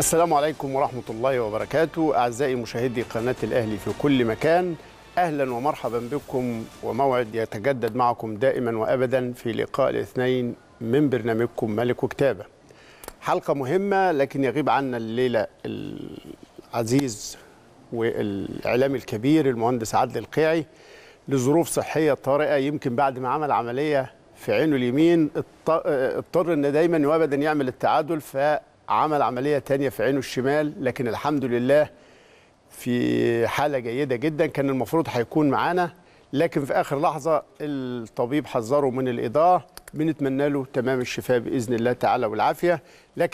السلام عليكم ورحمة الله وبركاته، أعزائي مشاهدي قناة الأهلي في كل مكان، أهلا ومرحبا بكم، وموعد يتجدد معكم دائما وأبدا في لقاء الاثنين من برنامجكم ملك وكتابة. حلقة مهمة، لكن يغيب عنا الليلة العزيز والإعلامي الكبير المهندس عادل القيعي لظروف صحية طارئة. يمكن بعد ما عمل عملية في عينه اليمين اضطر أن دايما وأبدا يعمل التعادل، فعمل عملية تانية في عينه الشمال، لكن الحمد لله في حالة جيدة جدا. كان المفروض هيكون معانا، لكن في آخر لحظة الطبيب حذره من الإضاءة. بنتمنى له تمام الشفاء بإذن الله تعالى والعافية. لكن